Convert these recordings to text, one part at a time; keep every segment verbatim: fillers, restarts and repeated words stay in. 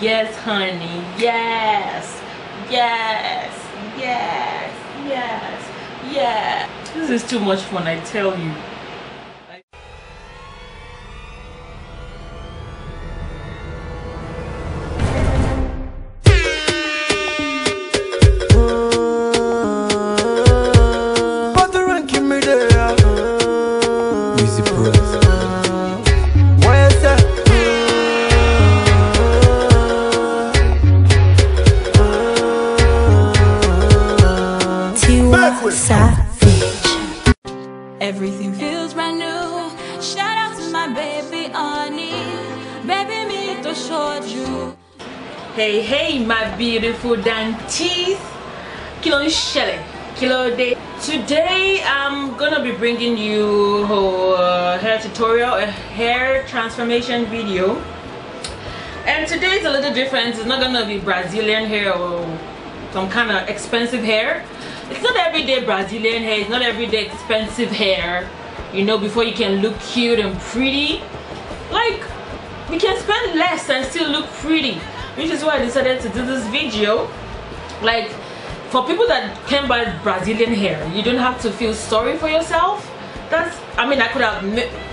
Yes, honey. Yes. Yes. Yes. Yes. Yes. This is too much fun, I tell you. Savage. Everything feels brand new. Shout out to my baby Ani. Baby me to show you. Hey hey my beautiful dantees. Kilo Shelley. Kilo Day. Today I'm gonna be bringing you a hair tutorial, a hair transformation video. And today is a little different. It's not gonna be Brazilian hair or some kind of expensive hair. It's not everyday Brazilian hair, it's not everyday expensive hair, you know, before you can look cute and pretty. Like, we can spend less and still look pretty, which is why I decided to do this video. Like, for people that can buy Brazilian hair, you don't have to feel sorry for yourself. That's, I mean, I could have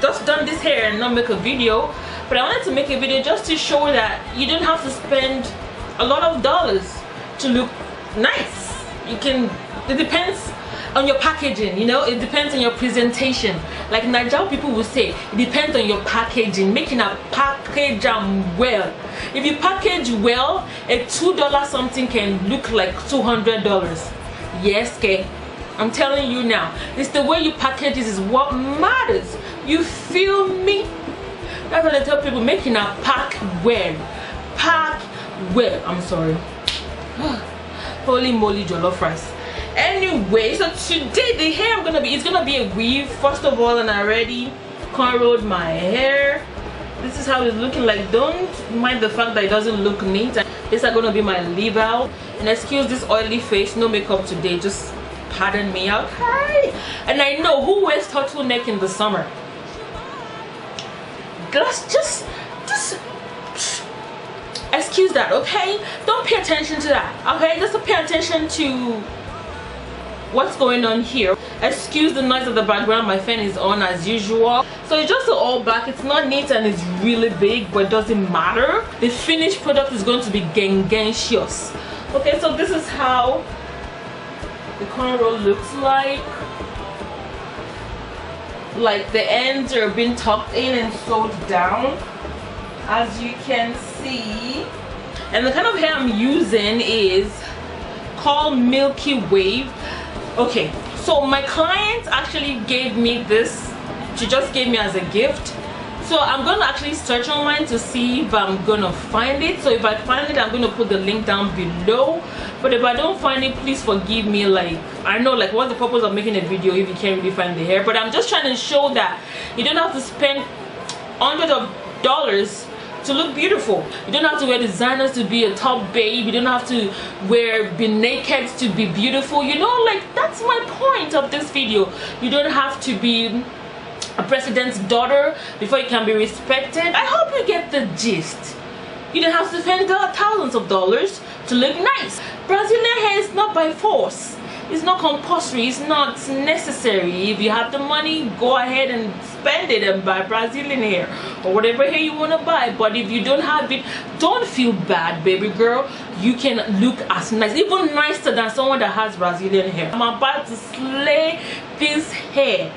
just done this hair and not make a video, but I wanted to make a video just to show that you don't have to spend a lot of dollars to look nice. You can, it depends on your packaging, you know, it depends on your presentation. Like Nigerian people will say, it depends on your packaging, making a package um, well. If you package well, a two dollar something can look like two hundred dollars. Yes, okay. I'm telling you now, it's the way you package it is what matters. You feel me? That's what I tell people, making a pack well. Pack well, I'm sorry. Holy moly, jollof rice. Anyway, so today the hair I'm gonna be, it's gonna be a weave first of all, and I already cornrowed my hair. This is how it's looking like. Don't mind the fact that it doesn't look neat. These are gonna be my leave out, and excuse this oily face, no makeup today, just pardon me, okay? And I know who wears turtleneck in the summer. Just, just, just excuse that, okay? Don't pay attention to that, okay? Just pay attention to what's going on here. Excuse the noise of the background, my fan is on as usual. So it's just all black, it's not neat and it's really big, but it doesn't matter. The finished product is going to be gangacious. Okay, so this is how the cornrow looks like. Like the ends are being tucked in and sewed down, as you can see. And the kind of hair I'm using is called Milky Way. Okay, so my client actually gave me this, she just gave me as a gift, so I'm gonna actually search online to see if I'm gonna find it. So if I find it, I'm gonna put the link down below, but if I don't find it, please forgive me. Like, I know, like, what's the purpose of making a video if you can't really find the hair? But I'm just trying to show that you don't have to spend hundreds of dollars to look beautiful. You don't have to wear designers to be a top babe. You don't have to wear be naked to be beautiful, you know. Like, that's my point of this video. You don't have to be a president's daughter before you can be respected. I hope you get the gist. You don't have to spend thousands of dollars to look nice. Brazilian hair is not by force, it's not compulsory, it's not necessary. If you have the money, go ahead and spend it and buy Brazilian hair or whatever hair you want to buy. But if you don't have it, don't feel bad, baby girl. You can look as nice, even nicer than someone that has Brazilian hair. I'm about to slay this hair,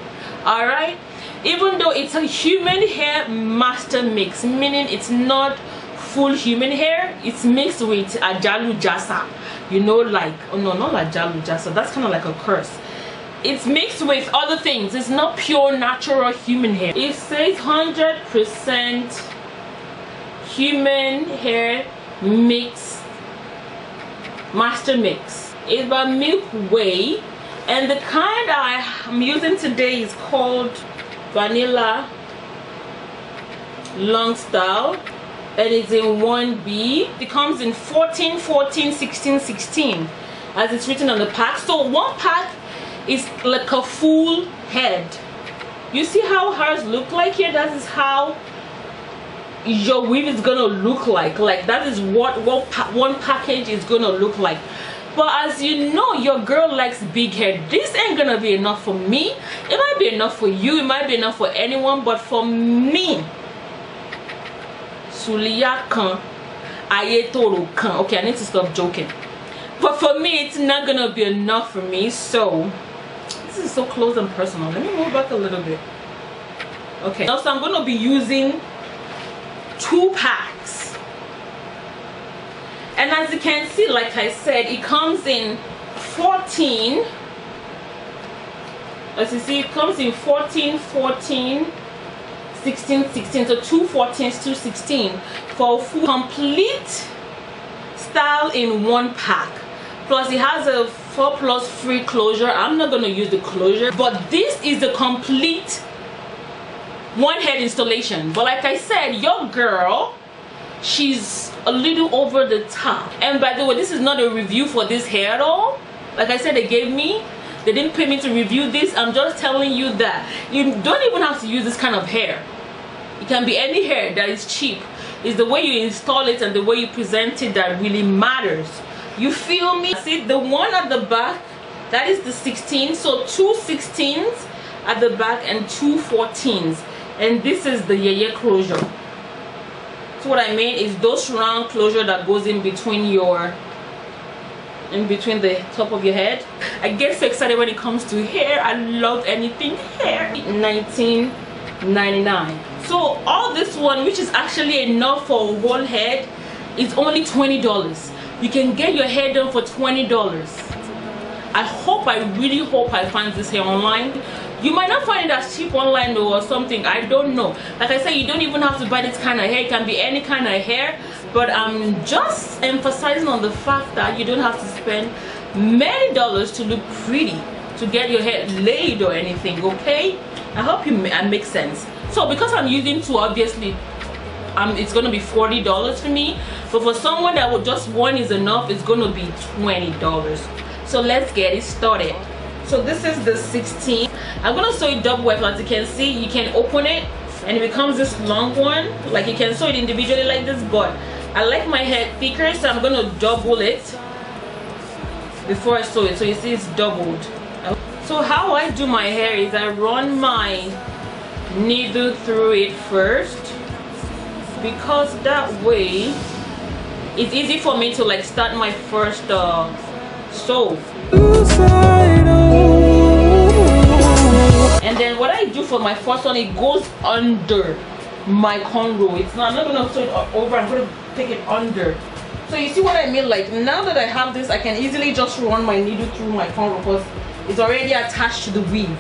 all right? Even though it's a human hair master mix, meaning it's not full human hair, it's mixed with Ajalu Jasa, you know, like, oh no, not Ajalu Jasa, that's kind of like a curse. It's mixed with other things, it's not pure natural human hair. It says one hundred percent human hair mix, master mix. It's by Milky Way, and the kind I'm using today is called Vanilla Long Style. And it's in one B. It comes in fourteen, fourteen, sixteen, sixteen, as it's written on the pack. So one pack is like a full head. You see how hers look like here? That is how your weave is gonna look like. Like that is what what pa one package is gonna look like. But as you know, your girl likes big hair. This ain't gonna be enough for me. It might be enough for you, it might be enough for anyone, but for me, Suliya kan, Ayetoro kan. Okay, I need to stop joking. But for me, it's not gonna be enough for me. So this is so close and personal. Let me move back a little bit. Okay, now so I'm gonna be using two packs. And as you can see, like I said, it comes in fourteen. As you see, it comes in fourteen, fourteen, sixteen, sixteen. So two fourteens, two sixteens for a full complete style in one pack. Plus it has a four plus free closure. I'm not going to use the closure. But this is the complete one head installation. But like I said, your girl, she's a little over the top. And by the way, this is not a review for this hair at all. Like I said, they gave me, they didn't pay me to review this. I'm just telling you that you don't even have to use this kind of hair. It can be any hair that is cheap. It's the way you install it and the way you present it that really matters. You feel me? See, the one at the back, that is the sixteen. So two sixteens at the back and two fourteens. And this is the yeye closure. What I mean is those round closure that goes in between your in between the top of your head. I get so excited when it comes to hair. I love anything hair. nineteen ninety-nine. So all this one, which is actually enough for a whole head, is only twenty dollars. You can get your hair done for twenty dollars. I hope, I really hope I find this hair online. You might not find it as cheap online or something, I don't know. Like I said, you don't even have to buy this kind of hair. It can be any kind of hair. But I'm just emphasizing on the fact that you don't have to spend many dollars to look pretty, to get your hair laid or anything, okay? I hope you I make sense. So because I'm using two, obviously, um, it's going to be forty dollars for me. But for someone that would just one is enough, it's going to be twenty dollars. So let's get it started. So this is the sixteen. I'm gonna sew it double weft. As you can see, you can open it and it becomes this long one. Like you can sew it individually like this, but I like my hair thicker, so I'm gonna double it before I sew it. So you see it's doubled. So how I do my hair is I run my needle through it first, because that way it's easy for me to like start my first uh, sew. And then what I do for my first one, it goes under my cornrow. It's not, I'm not gonna sew it over, I'm gonna take it under. So you see what I mean? Like now that I have this, I can easily just run my needle through my cornrow because it's already attached to the weave.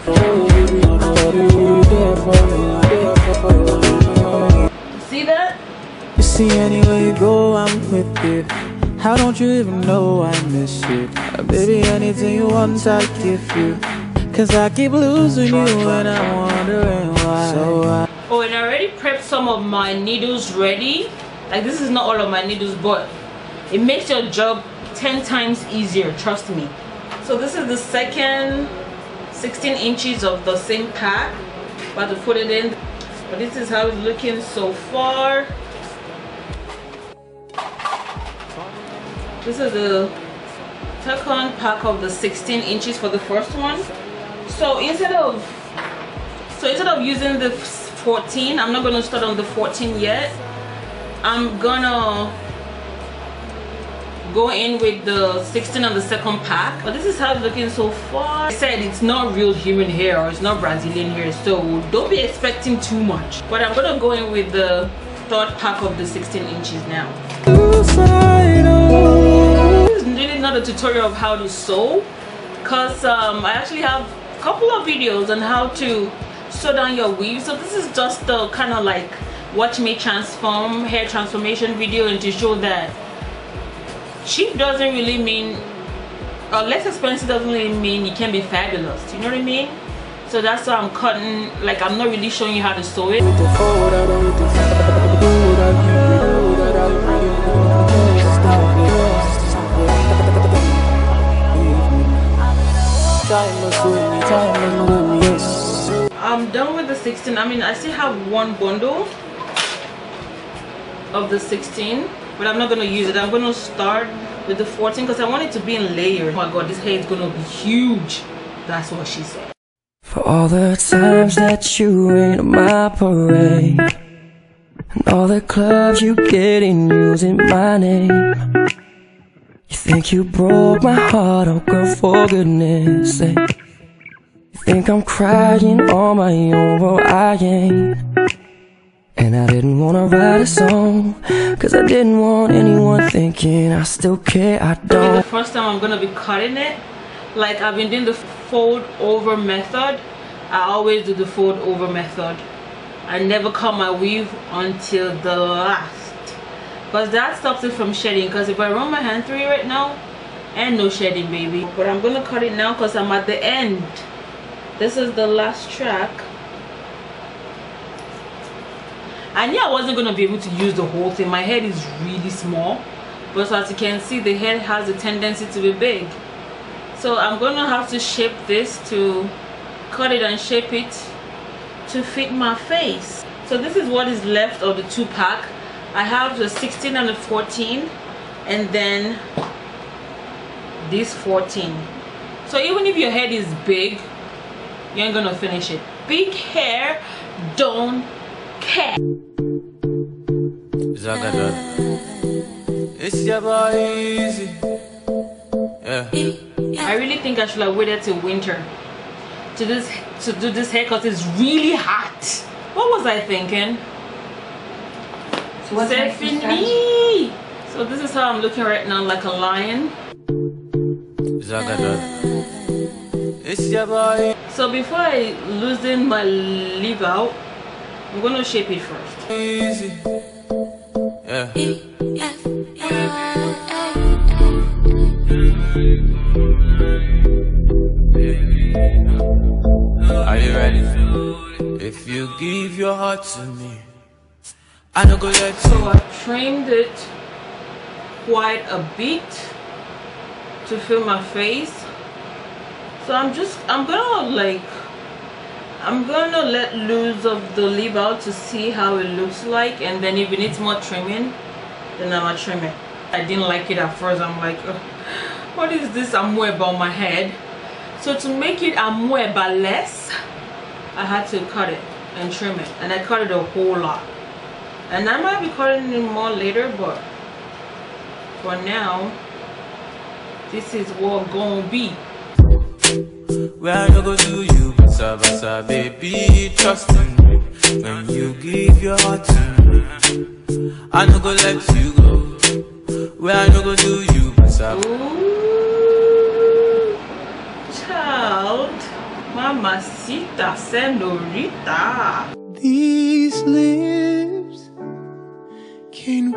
You see that? You see, anywhere you go, I'm with you. How don't you even know I miss you? Baby, anything you want, I'll give you. Cause I keep losing you and I'm wondering why. So I oh, and I already prepped some of my needles ready. Like this is not all of my needles, but it makes your job ten times easier, trust me. So this is the second sixteen inches of the same pack. About to put it in. But this is how it's looking so far. This is the second pack of the sixteen inches for the first one. So instead of so instead of using the fourteen, I'm not gonna start on the fourteen yet. I'm gonna go in with the sixteen on the second pack. But this is how it's looking so far. I said it's not real human hair, or it's not Brazilian hair, so don't be expecting too much. But I'm gonna go in with the third pack of the sixteen inches now. This is really not a tutorial of how to sew, because um, I actually have a couple of videos on how to sew down your weave. So this is just the kind of like watch me transform hair transformation video, and to show that cheap doesn't really mean, or less expensive doesn't really mean you can be fabulous. You know what I mean? So that's why I'm cutting, like I'm not really showing you how to sew it. I'm done with the sixteen. I mean, I still have one bundle. of the sixteen, but I'm not going to use it. I'm going to start with the fourteen because I want it to be in layers. Oh my god, this hair is going to be huge. That's what she said. For all the times that you rain on my parade, and all the clubs you get in using my name, you think you broke my heart, oh girl, for goodness sake. You think I'm crying on my own, well I ain't. And I didn't wanna write a song, cause I didn't want anyone thinking I still care, I don't. The first time I'm gonna be cutting it, like I've been doing the fold over method. I always do the fold over method. I never cut my weave until the last, because that stops it from shedding. Because if I run my hand through it right now, and no shedding, baby. But I'm gonna cut it now because I'm at the end. This is the last track. I knew I wasn't gonna be able to use the whole thing. My head is really small, but as you can see, the head has a tendency to be big. So I'm gonna have to shape this, to cut it and shape it to fit my face. So this is what is left of the two pack. I have the sixteen and the fourteen, and then this fourteen. So even if your head is big, you ain't gonna finish it. Big hair don't care. It's easy. Yeah. I really think I should have waited till winter to this to do this haircut. It's really hot. What was I thinking? So Stephanie. So this is how I'm looking right now, like a lion. So before I loosen my leave out, I'm gonna shape it first. Easy. Yeah. Are you ready? If you give your heart to me, I don't go let you. So I trimmed it quite a bit to fill my face. So I'm just, I'm gonna like, I'm gonna let loose of the leave out to see how it looks like, and then if it needs more trimming, then I'm gonna trim it. I didn't like it at first. I'm like, oh, what is this amoué about my head? So to make it amoué but less, I had to cut it and trim it, and I cut it a whole lot. And I might be cutting it more later, but for now, this is what gonna be. Well, I go to you, Sabasa, baby, trust me. When you give your heart to me, I no go let you go. Well, I no go do you, myself. Ooh, child, mamacita, senorita. These lips can.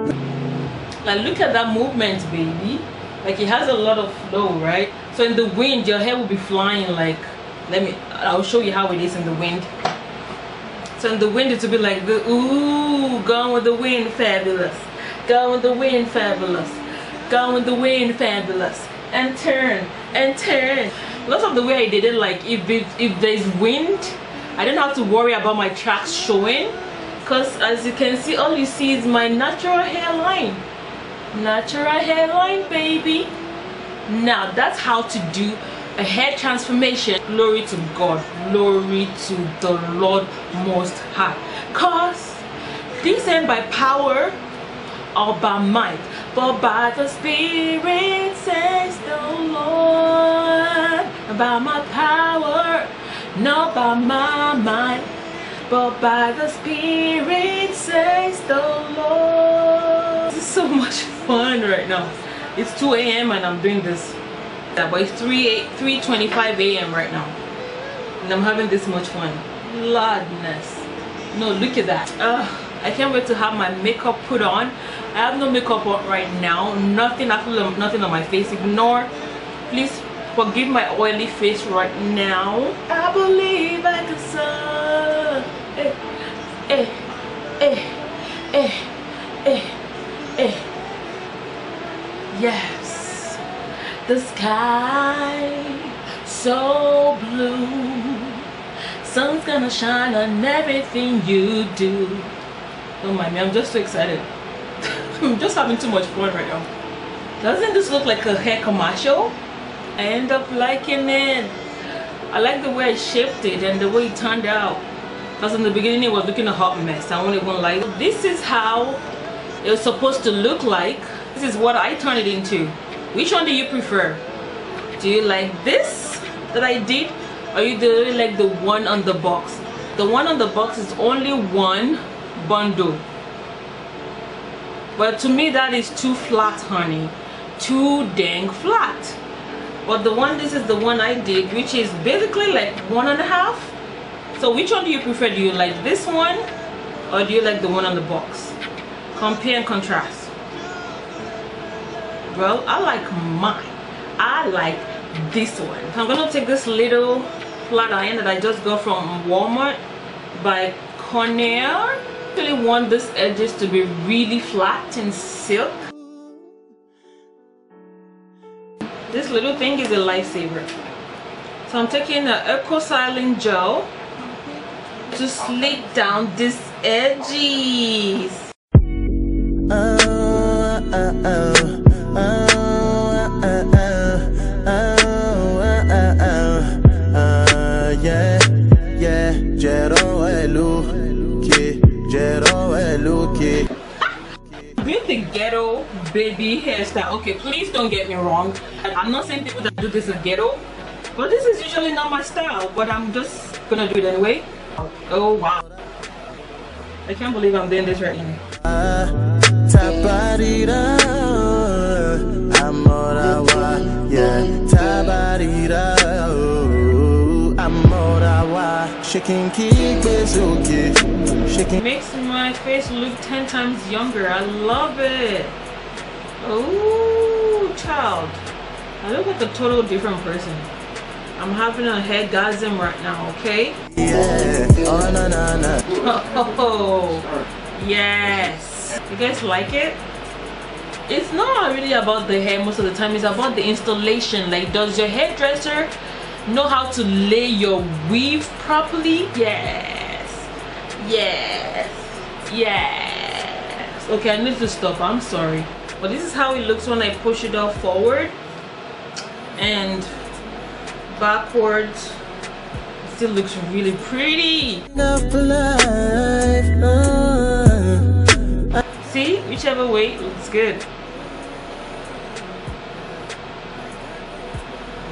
Like, look at that movement, baby. Like, it has a lot of flow, right? So in the wind, your hair will be flying. Like, let me. I'll show you how it is in the wind. So in the wind, it will be like the ooh, gone with the wind, fabulous. Go with the wind, fabulous. Go with the wind, fabulous. And turn, and turn. Lots of the way I did it, like if it, if there's wind, I don't have to worry about my tracks showing, because as you can see, all you see is my natural hairline. Natural hairline, baby. Now that's how to do a hair transformation. Glory to God. Glory to the Lord Most High. Cause things ain't by power or by might, but by the Spirit, says the Lord. By my power, not by my might, but by the Spirit, says the Lord. This is so much fun right now. It's two A M and I'm doing this. That boy, it's three twenty-five A M right now, and I'm having this much fun. Gladness. No, look at that. Ugh. I can't wait to have my makeup put on. I have no makeup on right now. Nothing, absolutely nothing on my face. Ignore. Please forgive my oily face right now. I believe I can serve. Eh, eh, eh, eh, eh, eh. Yes. The sky so blue. Sun's gonna shine on everything you do. Don't mind me, I'm just so excited. I'm just having too much fun right now. Doesn't this look like a hair commercial? I end up liking it. I like the way I shaped it and the way it turned out. Because in the beginning it was looking a hot mess. I won't even lie. This is how it was supposed to look like. This is what I turned it into. Which one do you prefer? Do you like this that I did? Or you really like the one on the box? The one on the box is only one bundle. But to me that is too flat, honey. Too dang flat. But the one, this is the one I did, which is basically like one and a half. So which one do you prefer? Do you like this one or do you like the one on the box? Compare and contrast. Well, I like mine. I like this one. I'm gonna take this little flat iron that I just got from Walmart by Cornell. I really want these edges to be really flat and silk. This little thing is a lifesaver. So I'm taking the Eco Styling gel to slick down these edges. Oh, oh, oh. Ghetto baby hairstyle. Okay, please don't get me wrong, I'm not saying people that do this are ghetto, but this is usually not my style, but I'm just gonna do it anyway. Oh wow, I can't believe I'm doing this right now. It makes my face look ten times younger. I love it. Oh, child. I look like a total different person. I'm having a hairgasm right now, okay? Yeah. Oh, no, no, no. Oh, yes. You guys like it? It's not really about the hair most of the time. It's about the installation. Like, does your hairdresser know how to lay your weave properly? Yeah. Yes, yes. Okay, I need to stop. I'm sorry, but this is how it looks when I push it up forward and backwards. It still looks really pretty. See, whichever way it looks good.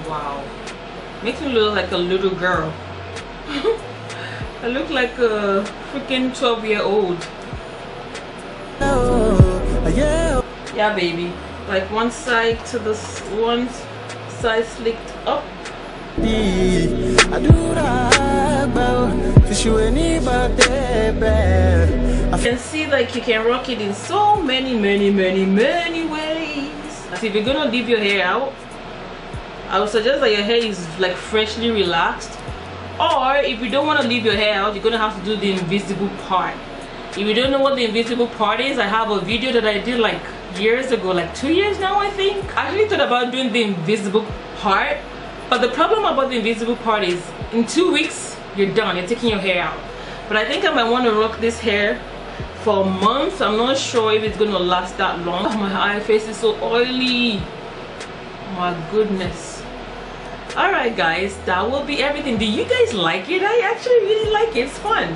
Wow, makes me look like a little girl. I look like a freaking twelve year old. Oh, yeah. Yeah, baby. Like one side to this one side slicked up. You can see like you can rock it in so many, many, many, many ways. So if you're gonna leave your hair out, I would suggest that your hair is like freshly relaxed. Or if you don't want to leave your hair out, you're gonna have to do the invisible part. If you don't know what the invisible part is, I have a video that I did like years ago, like two years now I think. I actually thought about doing the invisible part, but the problem about the invisible part is in two weeks you're done, you're taking your hair out. But I think I might want to rock this hair for months. I'm not sure if it's gonna last that long. Oh, my face is so oily. Oh, my goodness. Alright guys, that will be everything. Do you guys like it? I actually really like it. It's fun.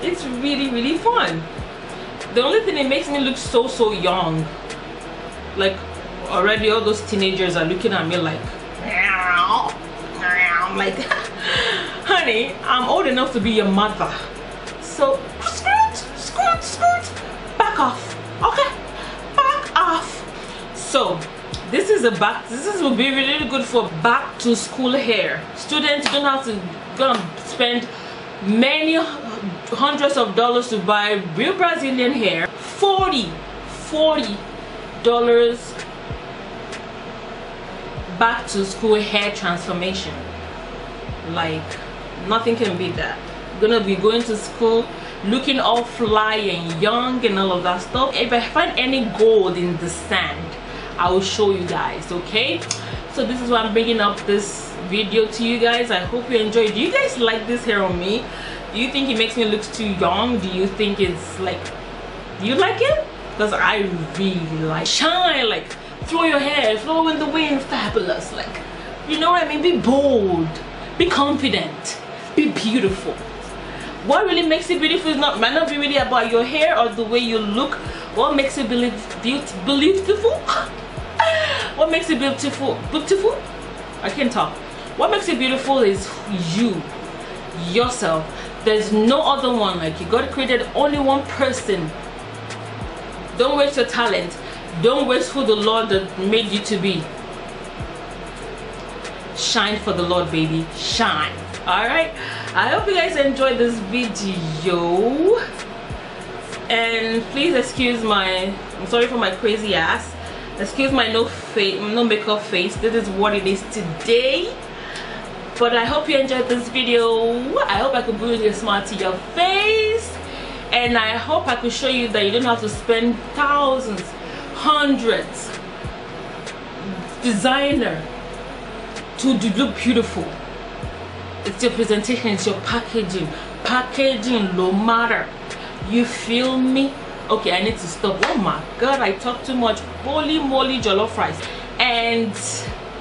It's really really fun. The only thing, it makes me look so so young. Like already all those teenagers are looking at me like, I'm like, honey, I'm old enough to be your mother. So scoot, scoot, scoot, back off. Okay, back off. So this is a back, this is will be really good for back to school hair. Students don't have to go and spend many hundreds of dollars to buy real Brazilian hair. forty dollars back to school hair transformation. Like nothing can beat that. You're gonna be going to school looking all fly and young and all of that stuff. If I find any gold in the sand, I will show you guys, okay? So this is why I'm bringing up this video to you guys. I hope you enjoyed. Do you guys like this hair on me? Do you think it makes me look too young? Do you think it's like, do you like it? because I really like shine, like throw your hair, throw in the wind, fabulous, like, you know what I mean? Be bold, be confident, be beautiful. What really makes it beautiful is not might not be really about your hair or the way you look. What makes it be beautiful? What makes it beautiful? Beautiful? I can't talk. What makes it beautiful is you, yourself. There's no other one. Like, you God created only one person. Don't waste your talent. Don't waste who the Lord that made you to be. Shine for the Lord, baby. Shine. Alright, I hope you guys enjoyed this video, and please excuse my, I'm sorry for my crazy ass, excuse my no face, no makeup face. This is what it is today, but I hope you enjoyed this video. I hope I could bring a smile to your face, and I hope I could show you that you don't have to spend thousands, hundreds, designer to look beautiful. It's your presentation, it's your packaging. Packaging, no matter. You feel me? Okay, I need to stop. Oh my God, I talk too much. Holy moly, jollof rice. And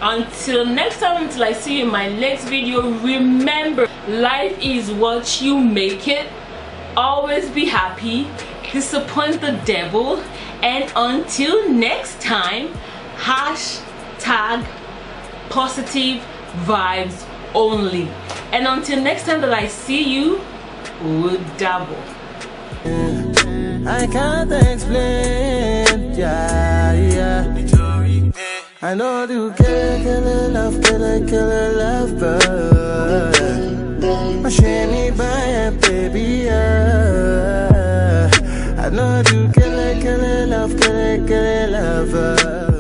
until next time, until I see you in my next video, remember, life is what you make it. Always be happy. Disappoint the devil. And until next time, hashtag positive vibes only. And until next time that I see you, we'll double. I can't explain, yeah, yeah. I know you can't kill a love, kill a kill a love, but I shame me by a baby, yeah. I know you can't kill a love, kill a kill a love.